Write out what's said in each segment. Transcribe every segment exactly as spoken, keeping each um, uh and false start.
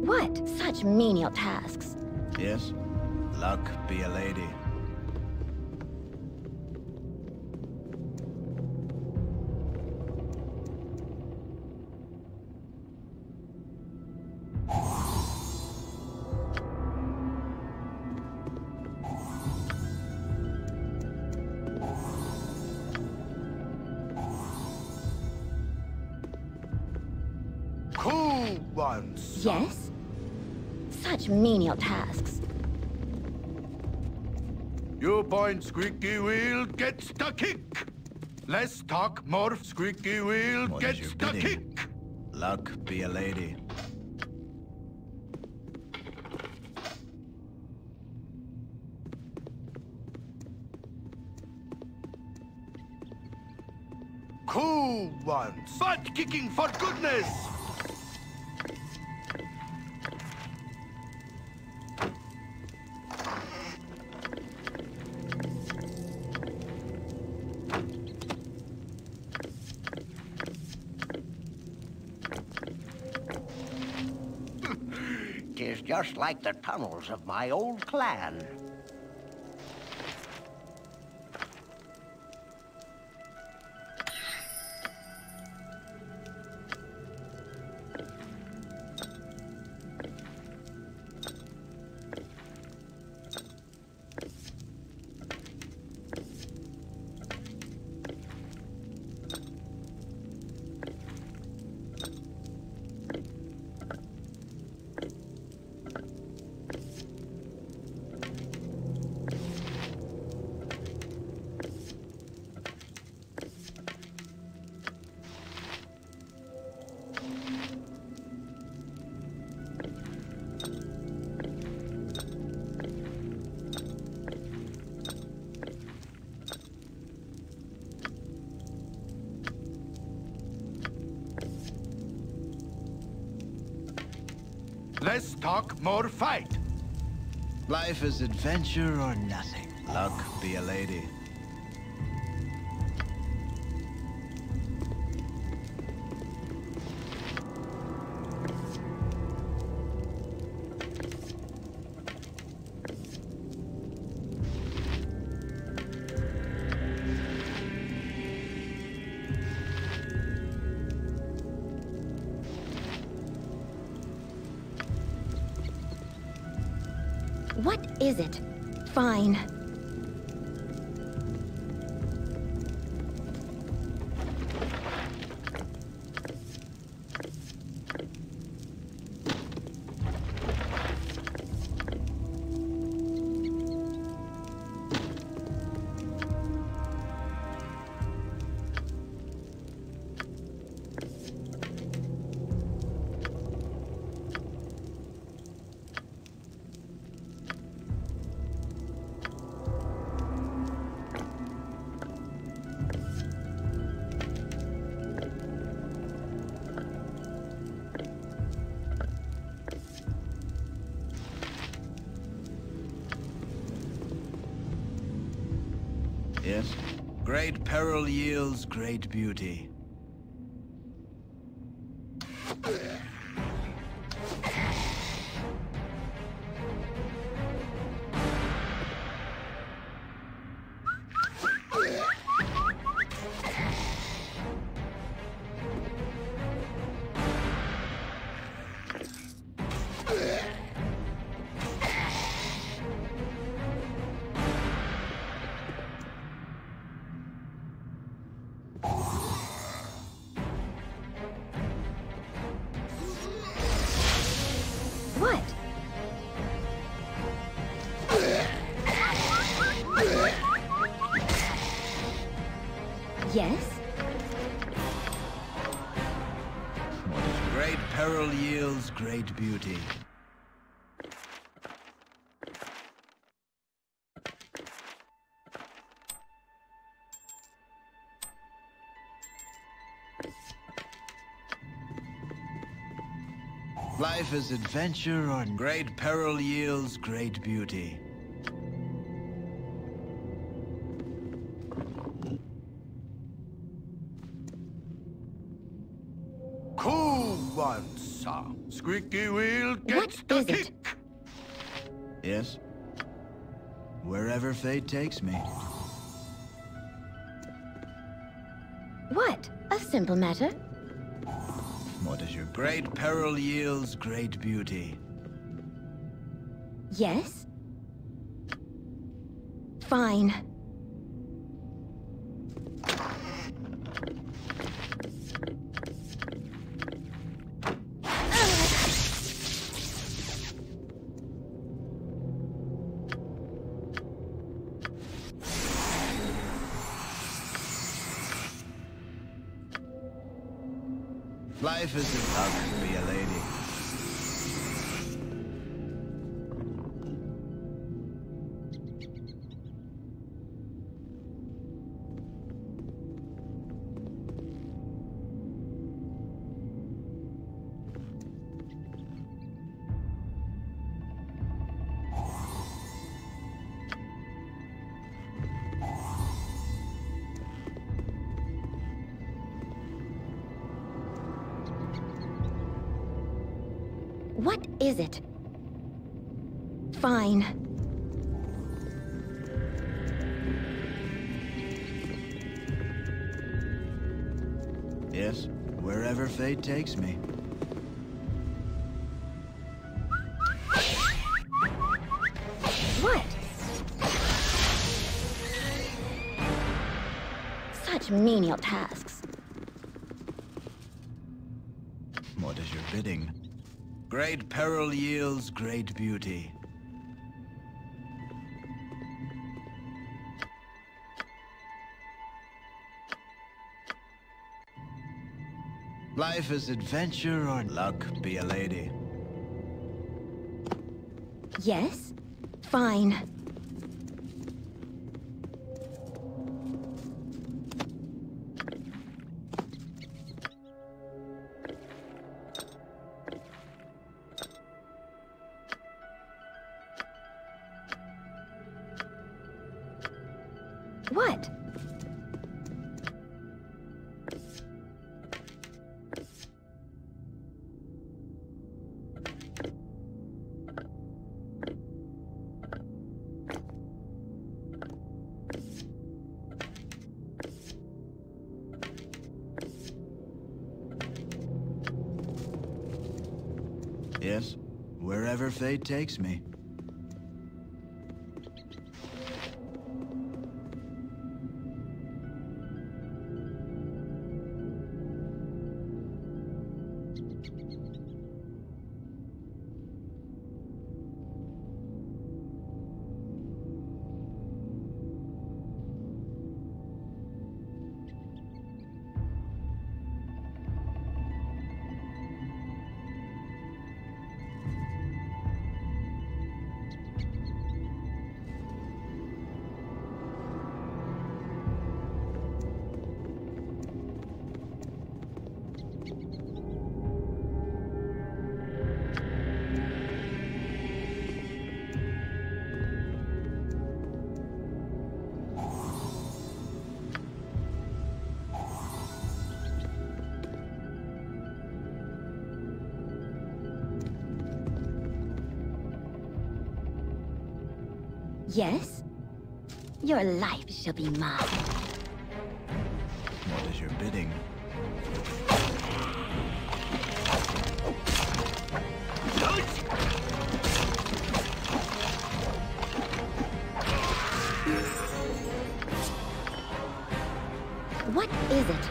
What? Such menial tasks. Yes. Luck be a lady. Yes? Such menial tasks. You point squeaky wheel gets the kick. Less talk, more squeaky wheel what gets the bidding? Kick. Luck be a lady. Cool ones. Butt kicking for goodness. Just like the tunnels of my old clan. Less talk, more fight. Life is adventure or nothing. Luck be a lady. What is it? Fine. Yes. Great peril yields great beauty. Yes? Great peril yields great beauty. Life is adventure or great peril yields great beauty. Cool! want, son. Squeaky will get what the is kick. It? Yes? Wherever fate takes me. What? A simple matter? What is your great peril yields great beauty? Yes? Fine. Life is tough to be a lady. What is it? Fine. Yes, wherever fate takes me. What? Such menial tasks. What is your bidding? Great peril yields great beauty. Life is adventure or luck, be a lady. Yes? Fine. What? Yes, wherever fate takes me. Yes? Your life shall be mine. What is your bidding? What is it?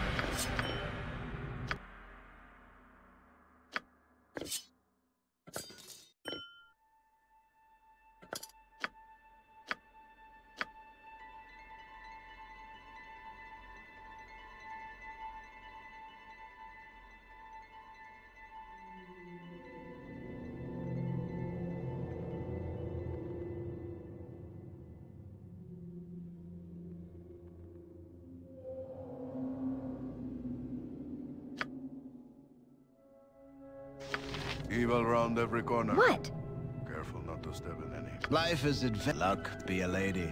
Evil round every corner. What? Careful not to step in any. Life is adventure. Luck, be a lady.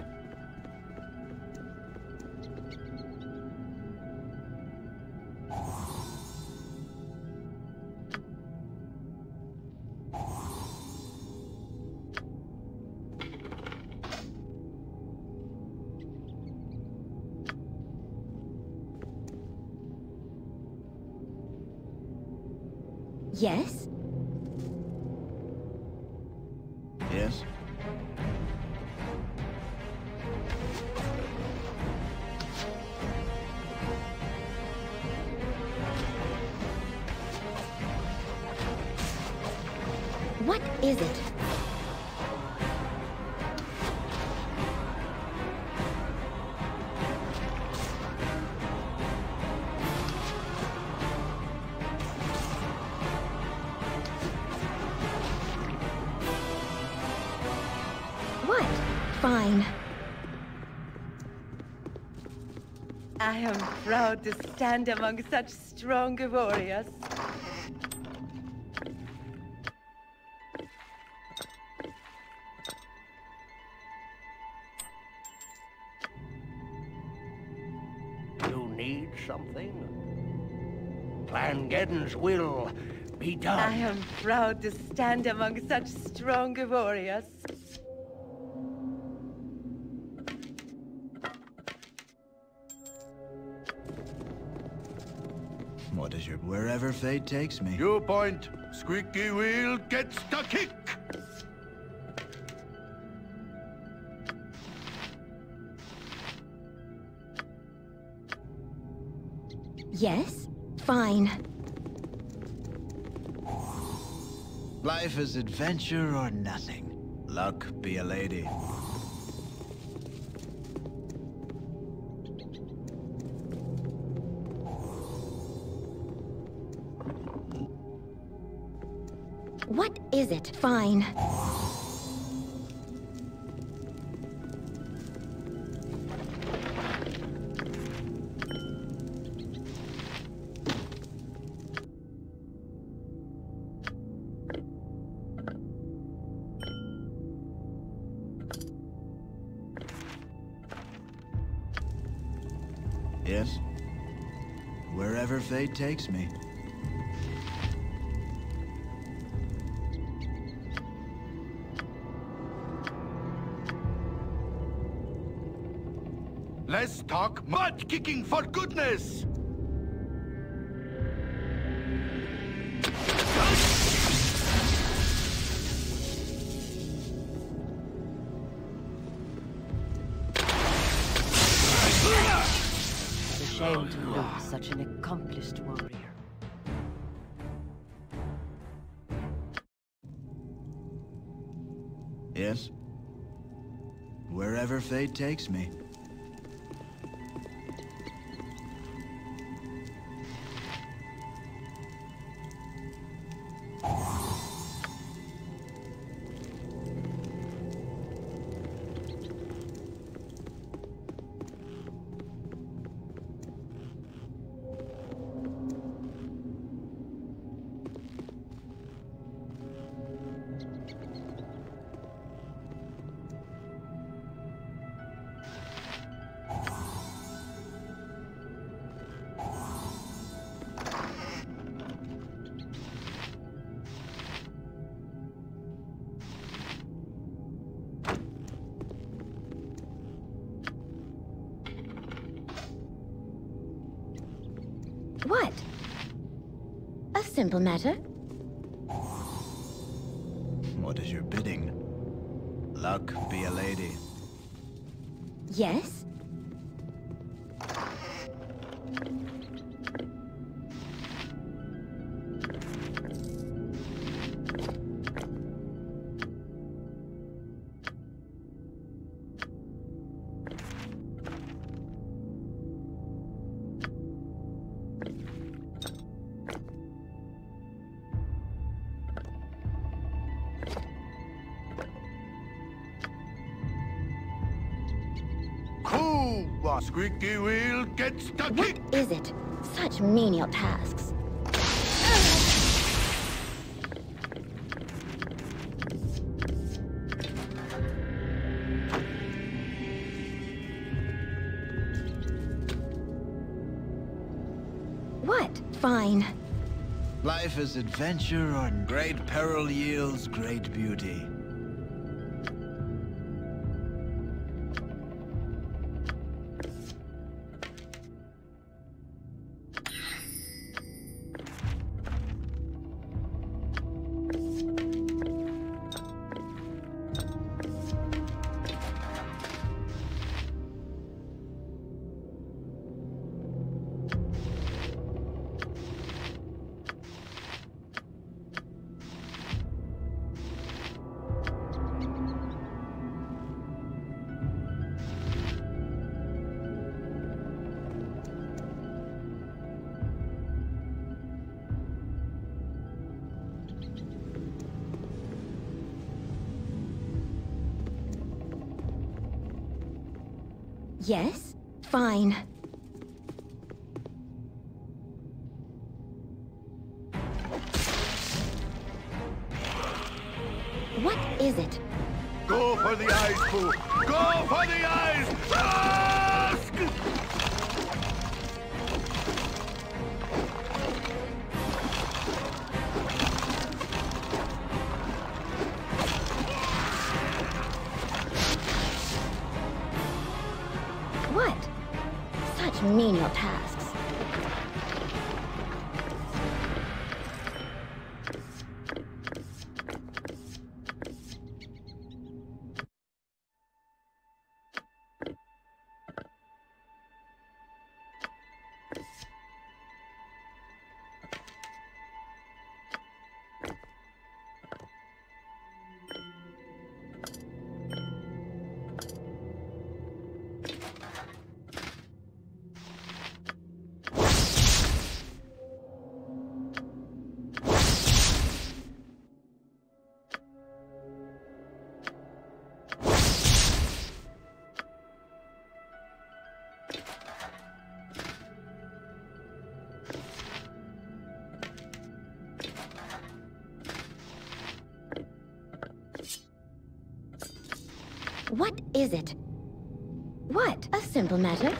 Yes? Yes? What is it? I am proud to stand among such strong warriors. You need something? Plangeddon's will be done. I am proud to stand among such strong warriors. What is your... wherever fate takes me. You point. Squeaky wheel gets the kick! Yes? Fine. Life is adventure or nothing. Luck be a lady. What is it? Fine. Yes? Wherever fate takes me. Let's talk mud kicking for goodness! It's a shame to lose such an accomplished warrior. Yes? Wherever fate takes me. What? A simple matter. What is your bidding? Luck be a lady. Yes? Squeaky wheel gets the kick! What is it? Such menial tasks. What? Fine. Life is adventure on great peril yields great beauty. Yes? Fine. What is it? Go for the eyes, fool! Go for the eyes! Ask! What? Such menial tasks. What is it? What? A simple matter.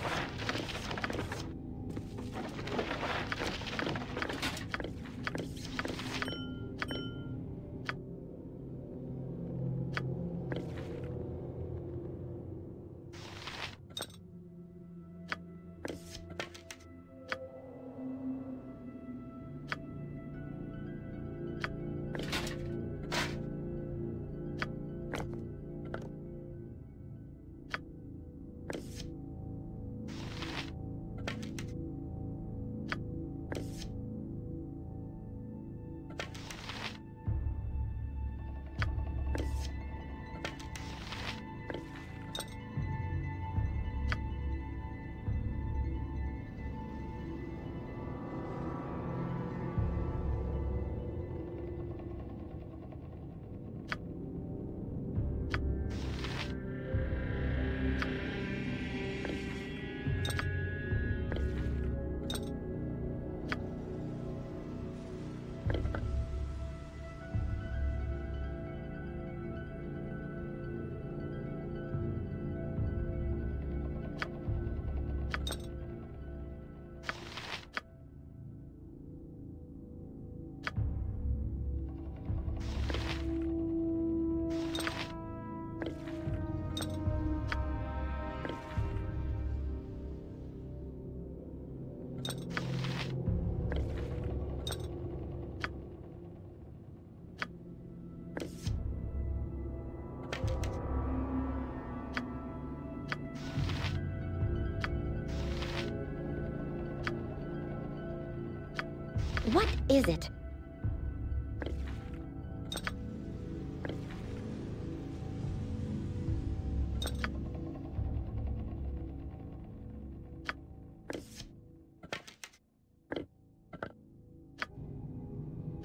What is it?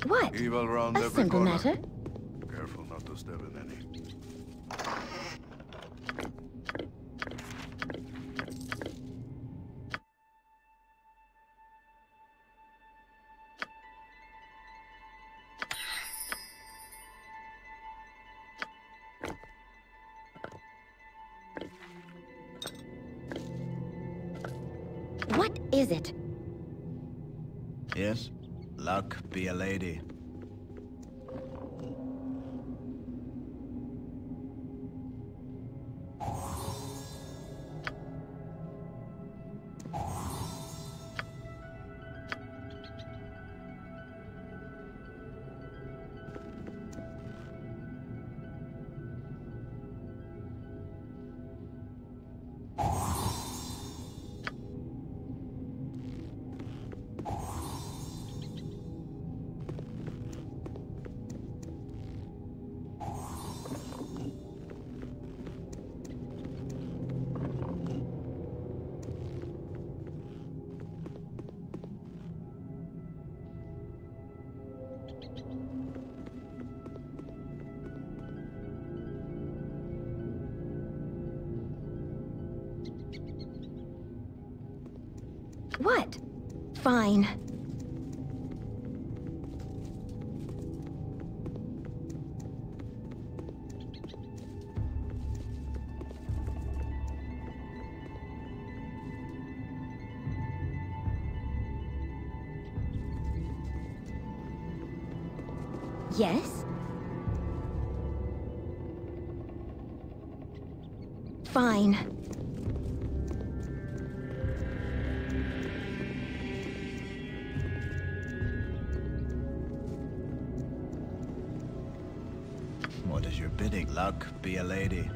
What? Evil round every corner. A simple matter. Careful not to step in any. What is it? Yes, luck be a lady. What? Fine. Yes? Fine. What is your bidding? Luck, be a lady.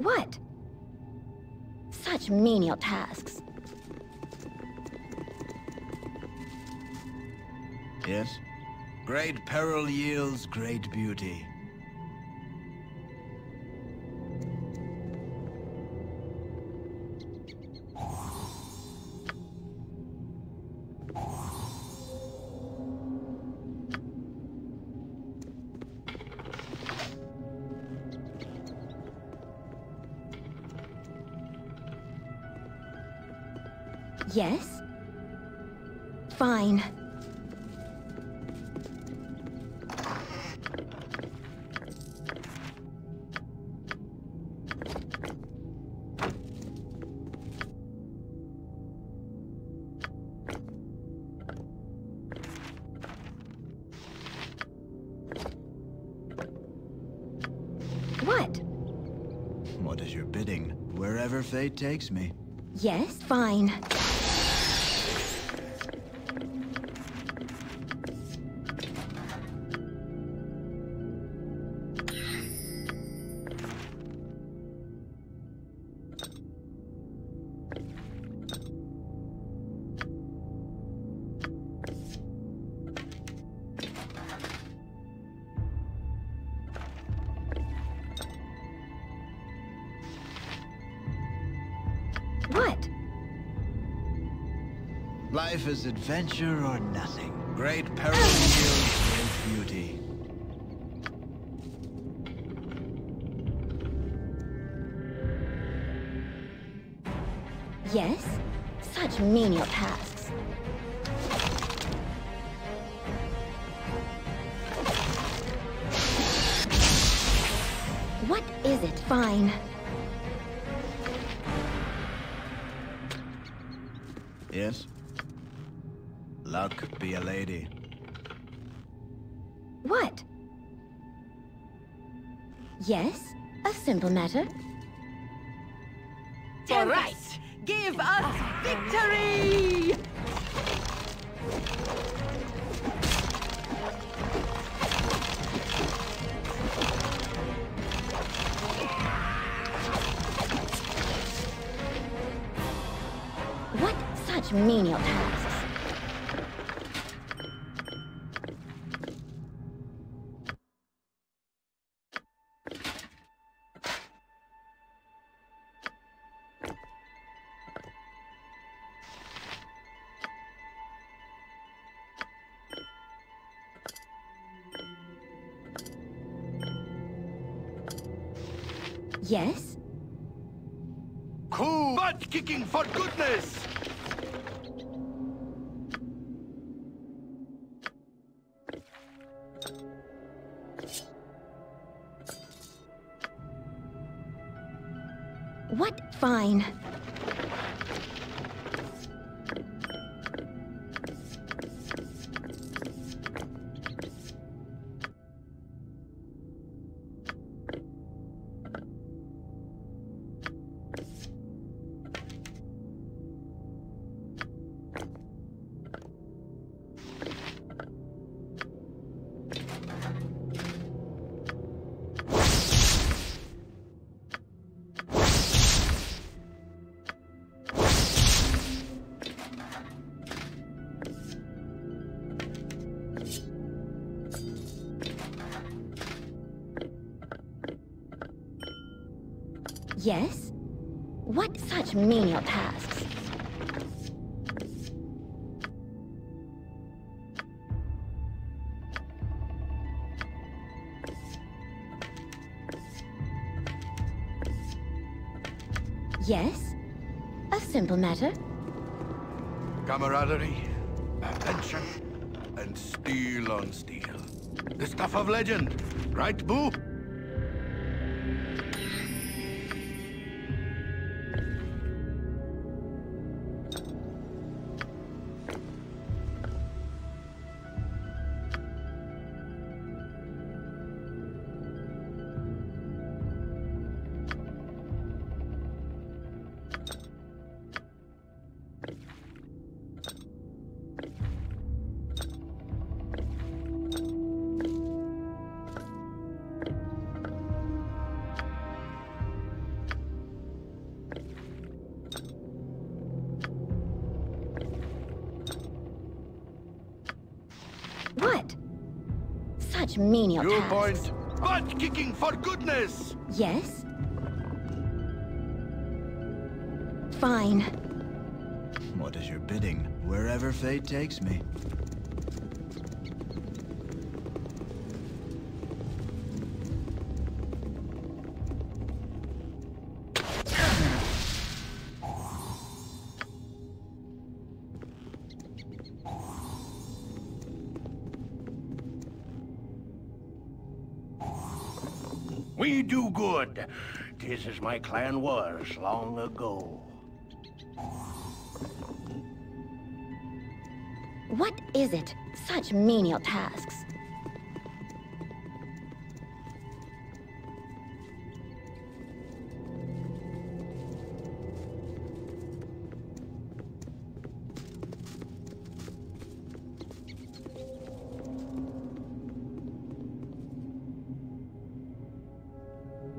What? Such menial tasks. Yes? Great peril yields great beauty. Yes? Fine. What? What is your bidding? Wherever fate takes me. Yes? Fine. Life is adventure or nothing. Great peril yields great beauty. Yes? Such menial tasks. What is it? Fine. Yes? Luck, be a lady. What? Yes, a simple matter. Tempest, give us victory! What such menial task? Yes? Cool! Butt kicking for goodness! What? Fine. Yes? What such menial tasks? Yes? A simple matter. Camaraderie, adventure, and steel on steel. The stuff of legend, right, Boo? Menial Your tasks. Point. Butt kicking for goodness. Yes. Fine. What is your bidding? Wherever fate takes me. We do good. This is my clan was long ago. What is it? Such menial tasks.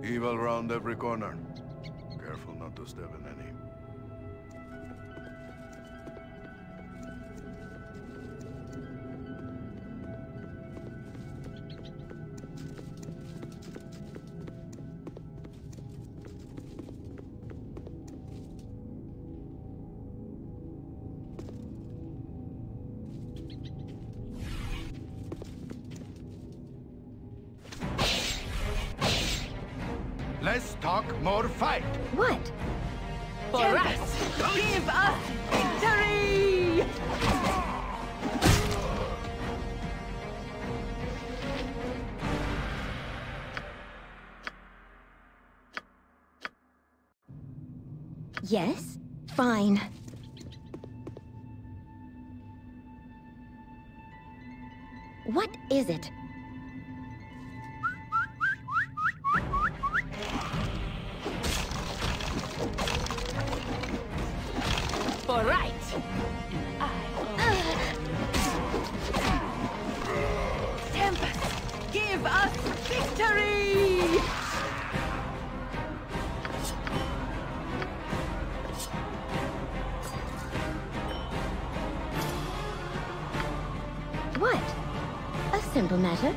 Evil round every corner. Careful not to step in any. Less talk, more fight. What? For Tempest, us, give us victory! Yes, fine. What is it? Simple matter.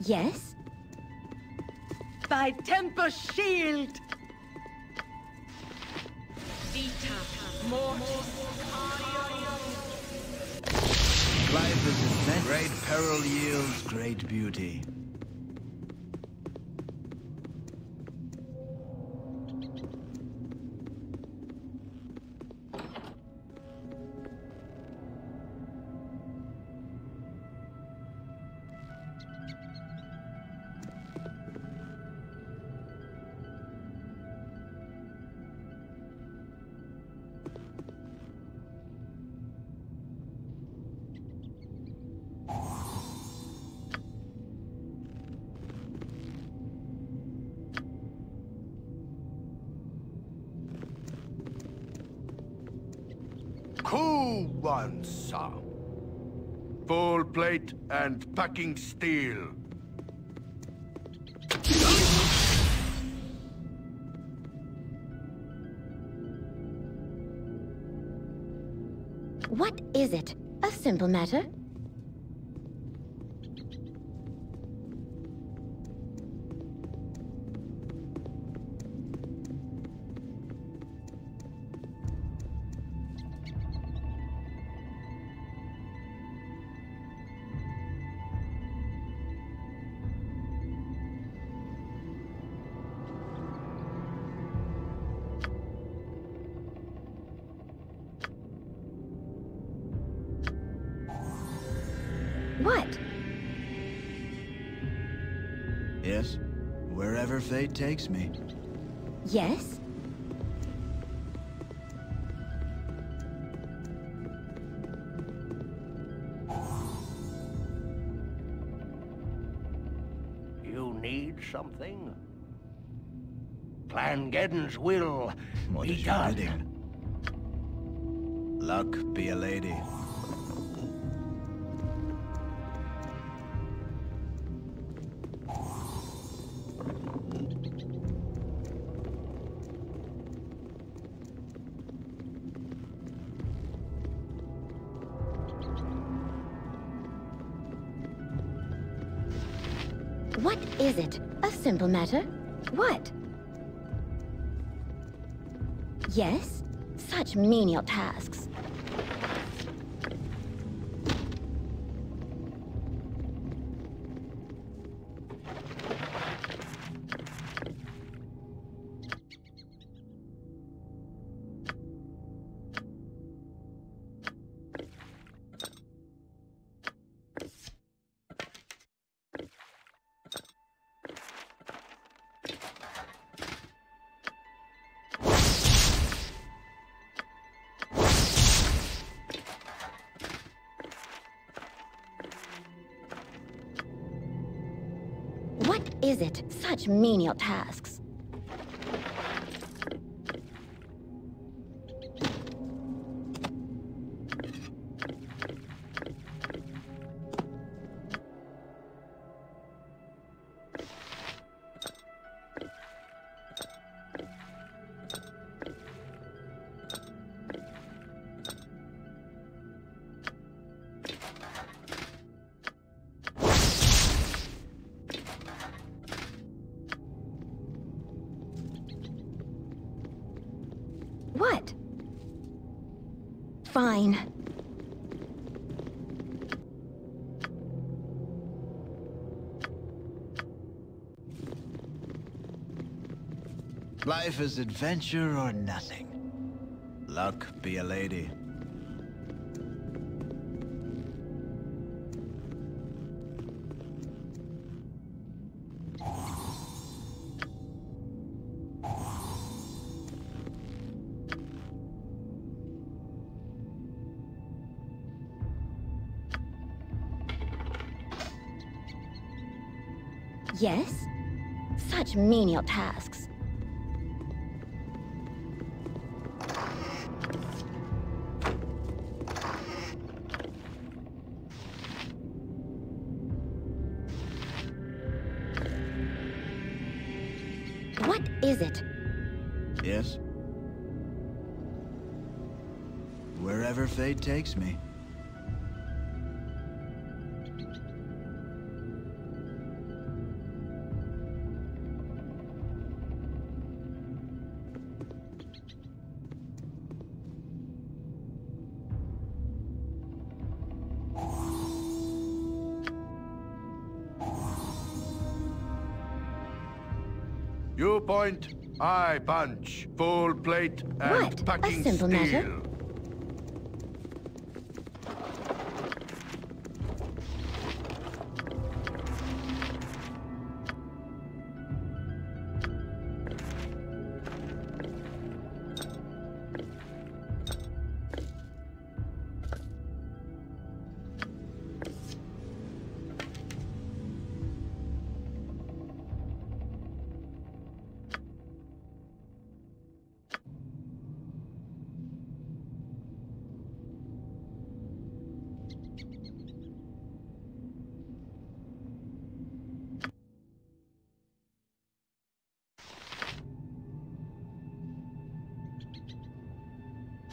Yes? By Tempest Shield! Vita Mortis. Life is immense. Great peril yields great beauty. Who wants some? Full plate and packing steel. What is it? A simple matter? Fate takes me. Yes? You need something? Plangeddon's will be done. Luck be a lady. What is it? A simple matter? What? Yes? Such menial tasks. Is it such menial tasks? What? Fine. Life is adventure or nothing. Luck be a lady. Yes? Such menial tasks. What is it? Yes? Wherever fate takes me. You point, I punch. Full plate and what? Packing a simple steel. Matter?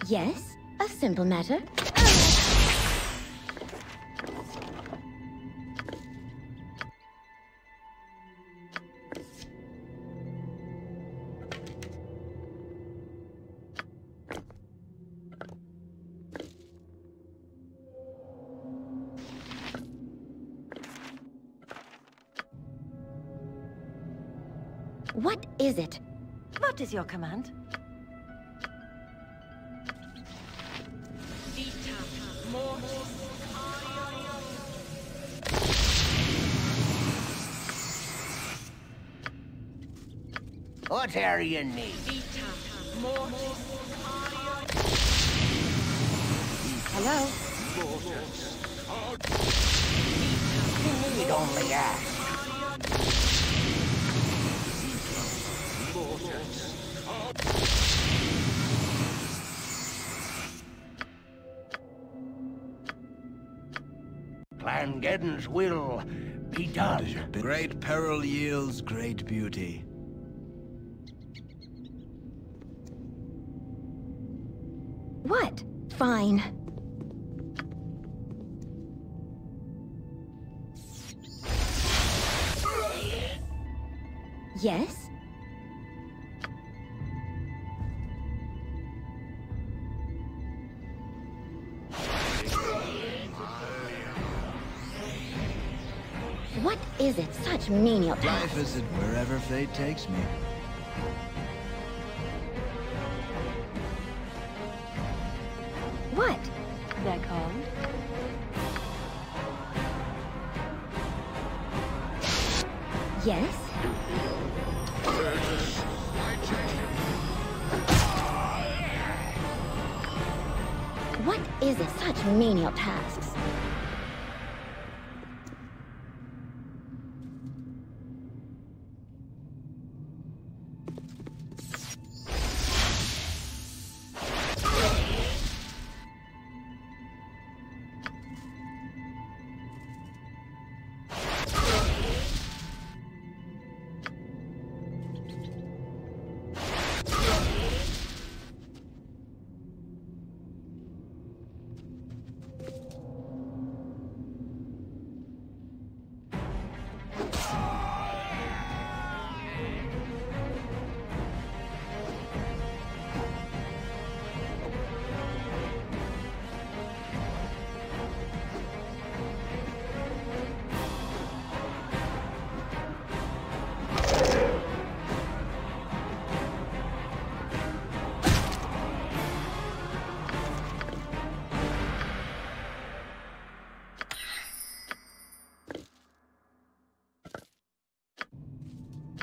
Yes, a simple matter. What is it? What is your command? What are you need? Hello? You need only ask. Plangeddon's will be done. Great peril yields great beauty. What? Fine. Yes? What is it? Such menial tasks. Life is it wherever fate takes me. What? They're called? Yes? What is it? Such menial tasks.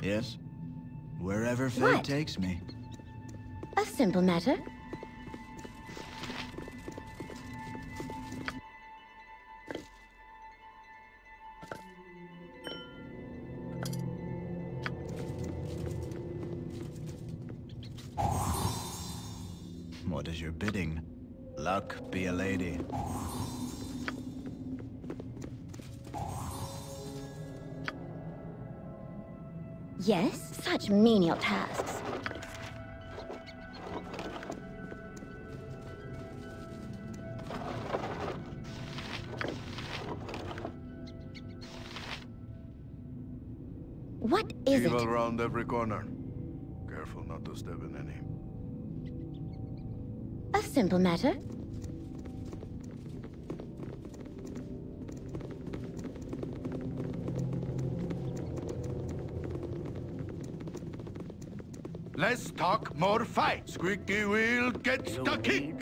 Yes, wherever fate what? takes me. A simple matter. What is your bidding? Luck be a lady. Yes, such menial tasks. What is Evil it? Evil round every corner. Careful not to step in any. A simple matter. Less talk, more fight. Squeaky wheel gets the kick.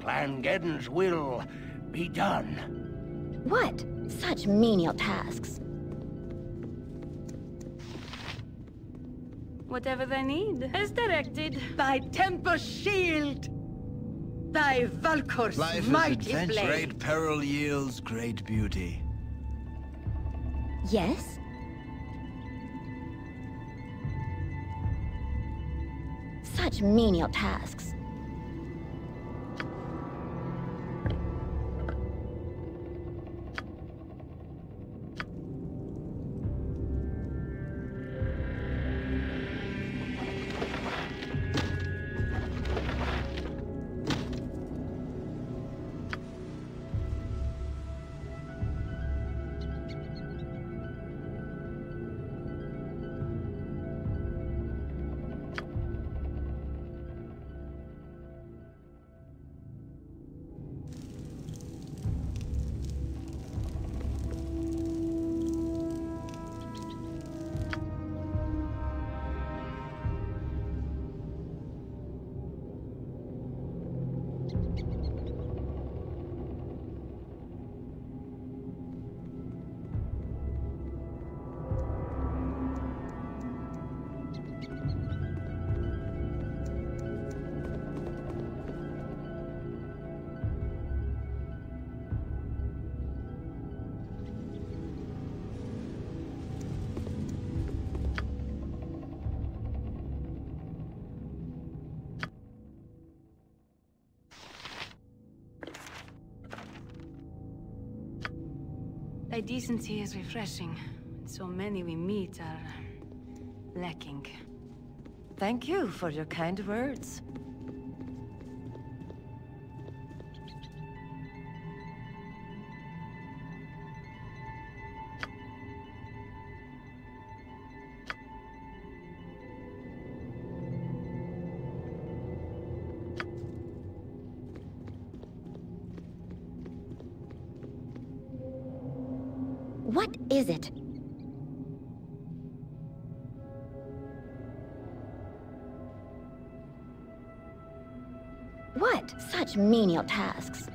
Plangeddon's will be done. What? Such menial tasks. Whatever they need, as directed by Tempest Shield, by Valkur's mighty blade. Great peril yields great beauty. Yes? Such menial tasks. A decency is refreshing. So many we meet are lacking. Thank you for your kind words. What is it? What? Such menial tasks.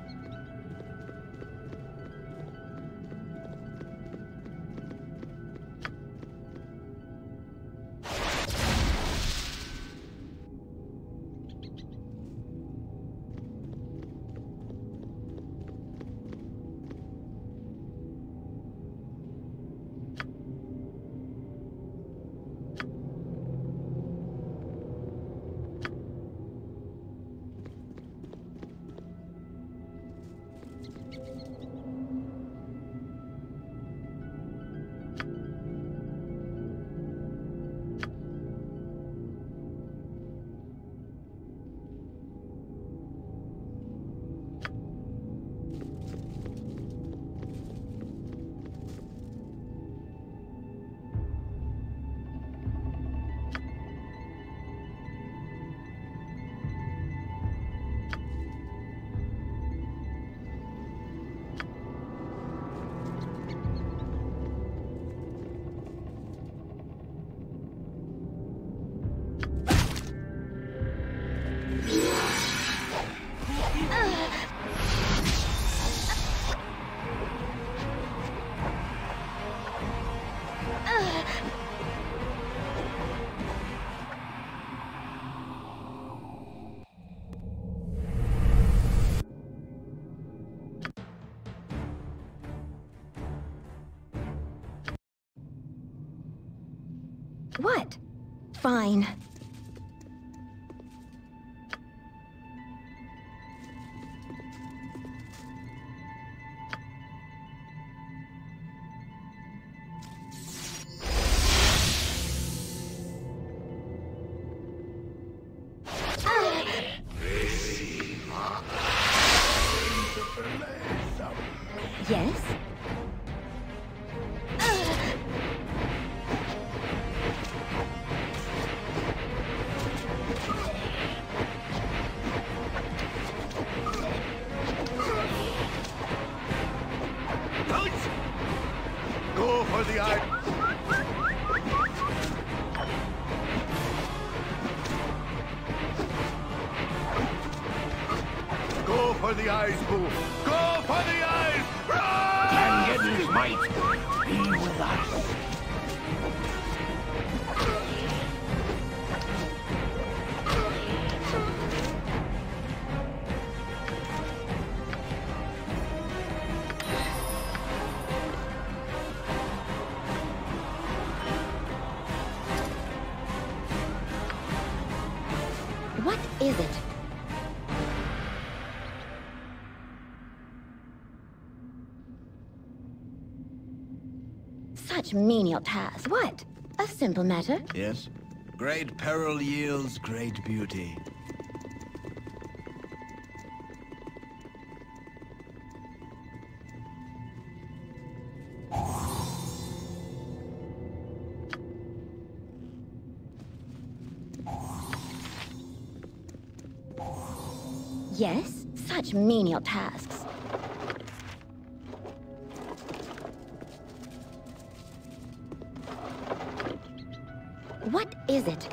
What? Fine. Is it? Such menial tasks. What? A simple matter? Yes. Great peril yields great beauty. Yes, such menial tasks. What is it?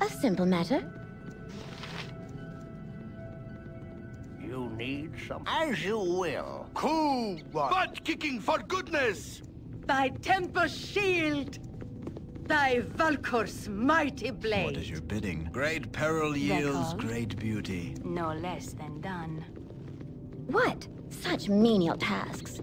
A simple matter? You need some... As you will. Cool! Butt-kicking for goodness! Thy Tempest Shield! Thy Valkur's mighty blade! What is your bidding? Great peril yields great beauty. No less than done. What? Such menial tasks.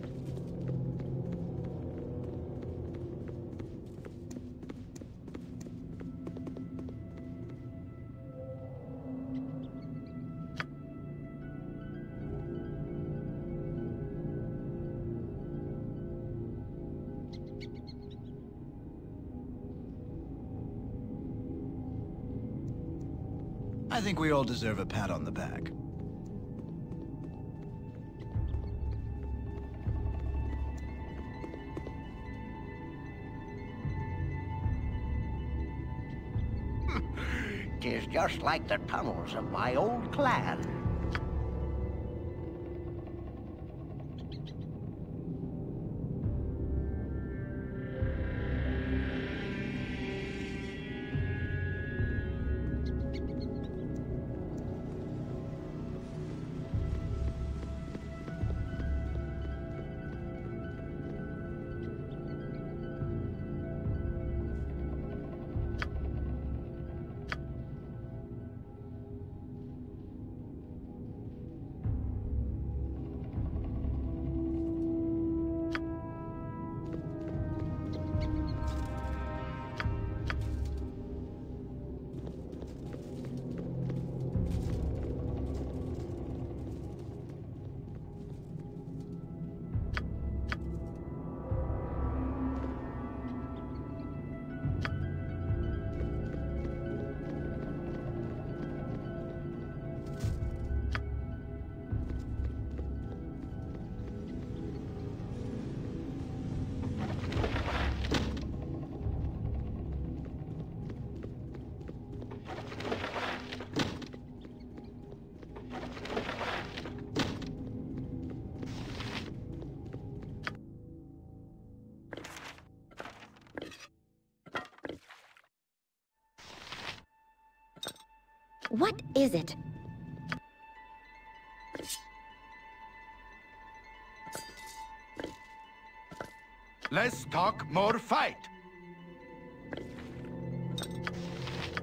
I think we all deserve a pat on the back. Tis just like the tunnels of my old clan. What is it? Less talk, more fight.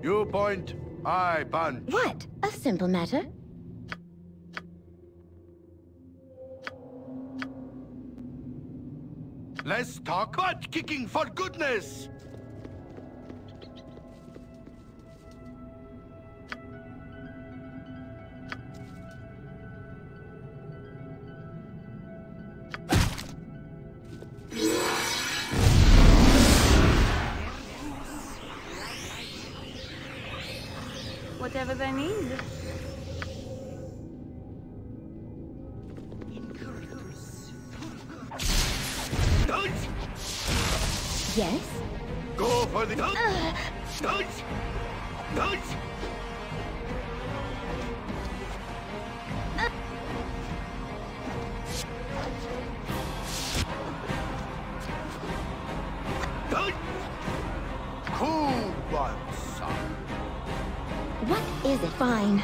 You point, I punch. What? A simple matter. Less talk, butt kicking for goodness. Whatever they need. Don't! Yes? Go for the... Don't! Uh. Don't! Don't! Don't! Cool one, son. What is it? Fine.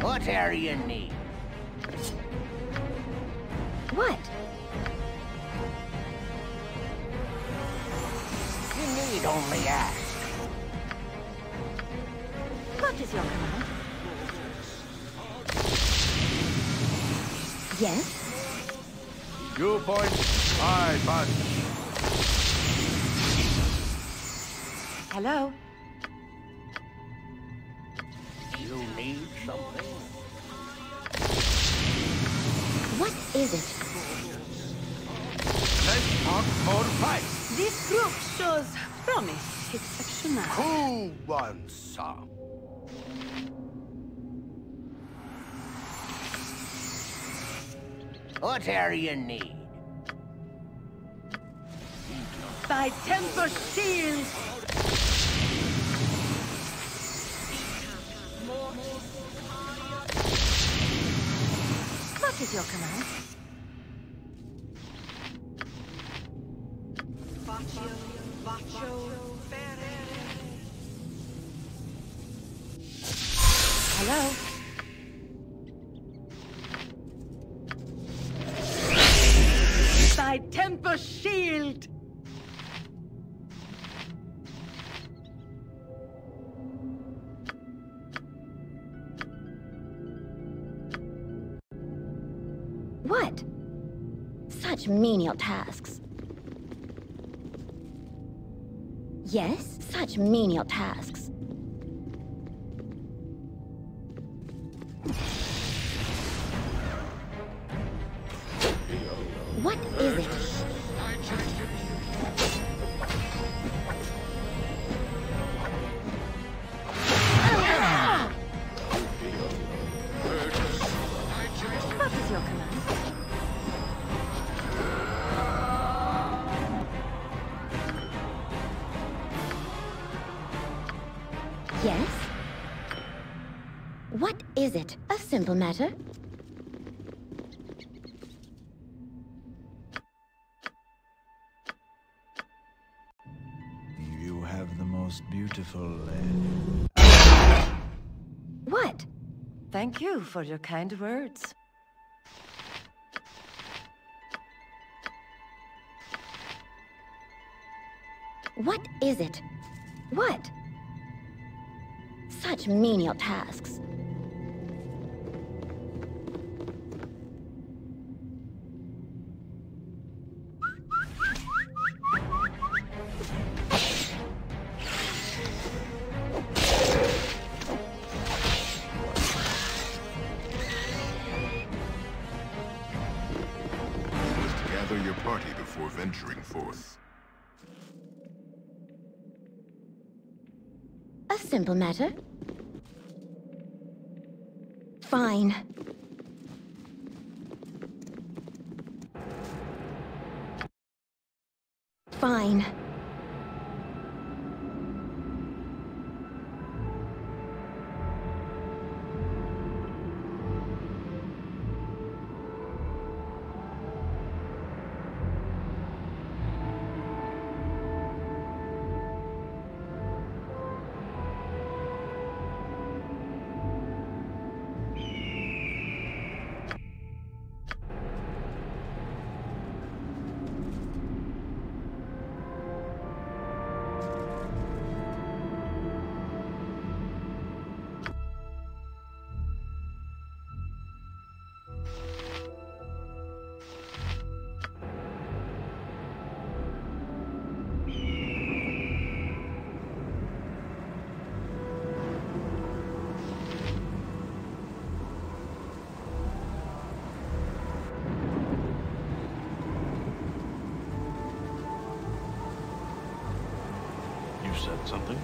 What area need? What? You need only ask. What is your command? Yes? You point, I punch. Hello? You need something? What is it? Let's talk more fight. This group shows promise. Exceptional. Who wants some? What area need? By Tempest Shield! What is your command? Bacio, Bacio, Hello? By Tempest Shield! What? Such menial tasks. Yes, such menial tasks. What is it? is your command? Yes? What is it? A simple matter? You have the most beautiful land. What? Thank you for your kind words. What is it? What? Such menial tasks. Gather your party before venturing forth. A simple matter. Fine. Fine. Said something.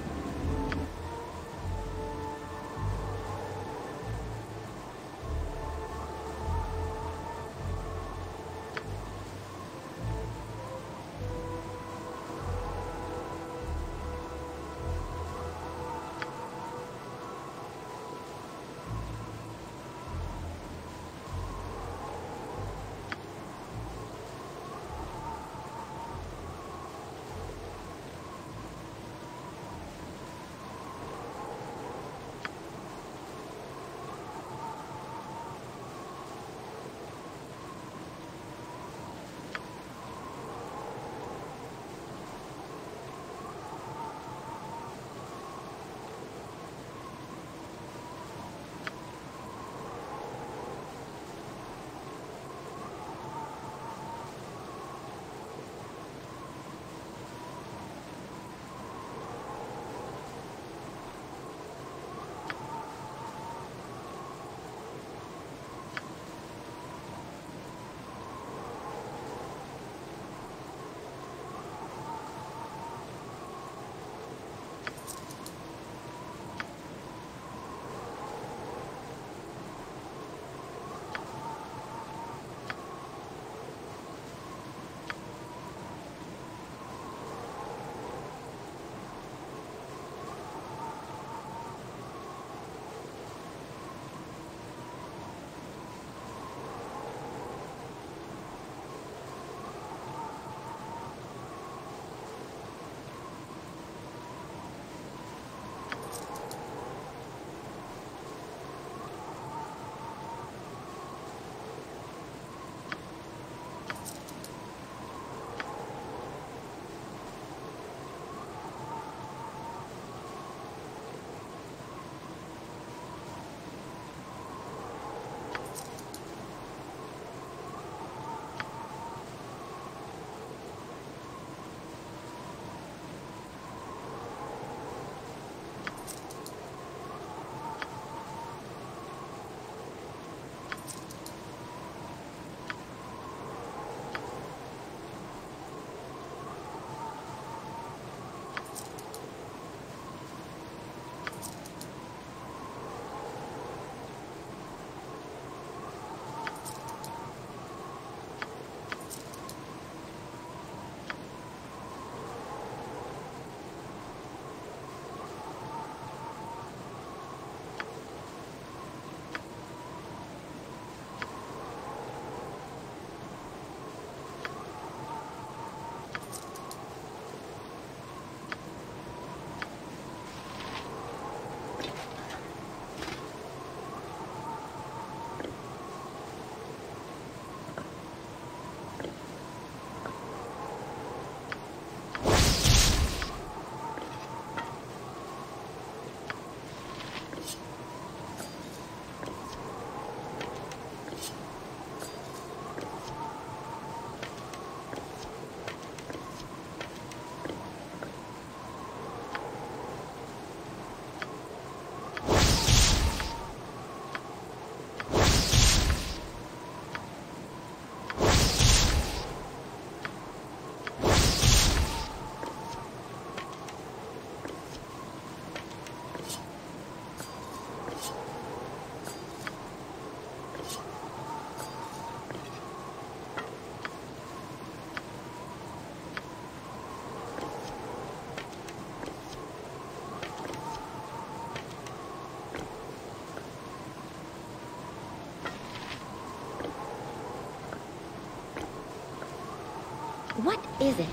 What is it?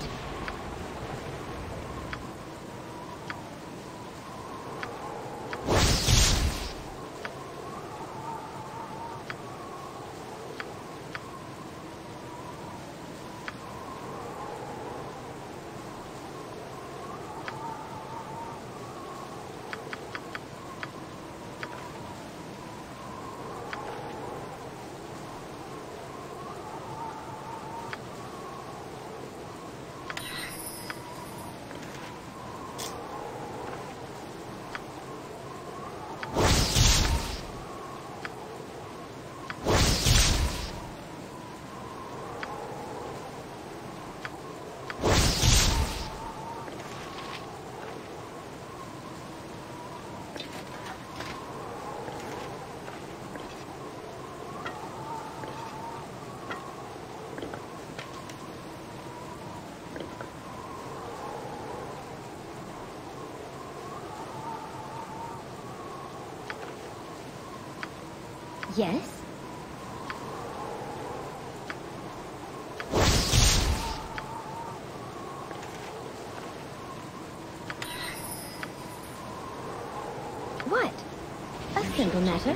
Yes. What? A simple matter.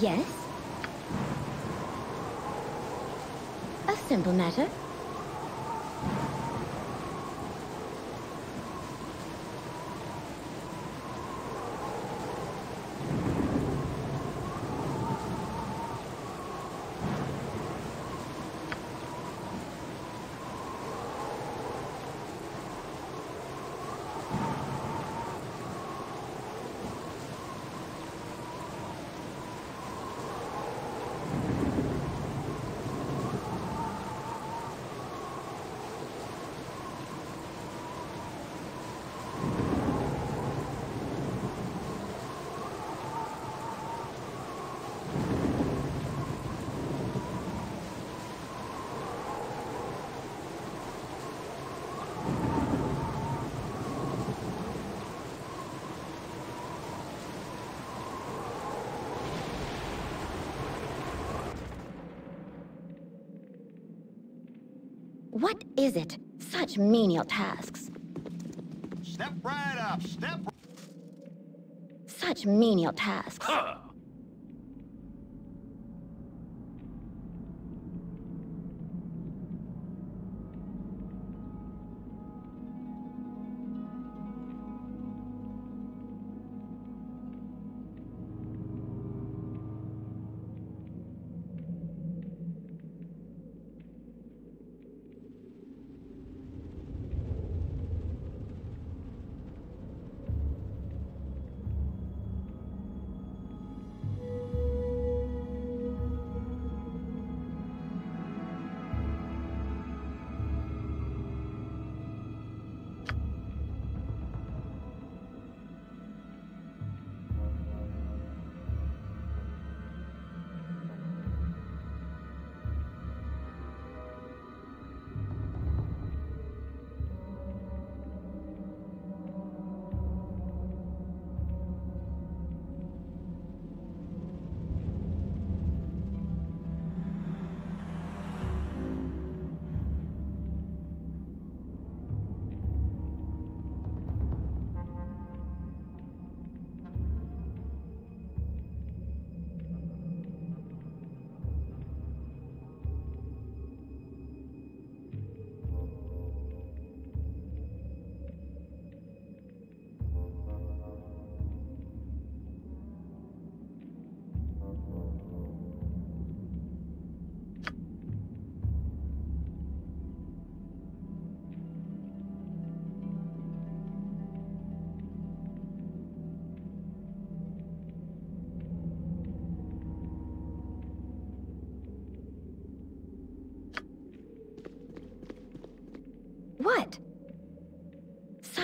Yes. A simple matter. What is it? Such menial tasks. Step right up, step right. Such menial tasks. Huh.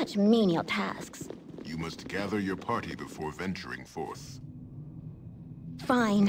such menial tasks. You must gather your party before venturing forth. Fine.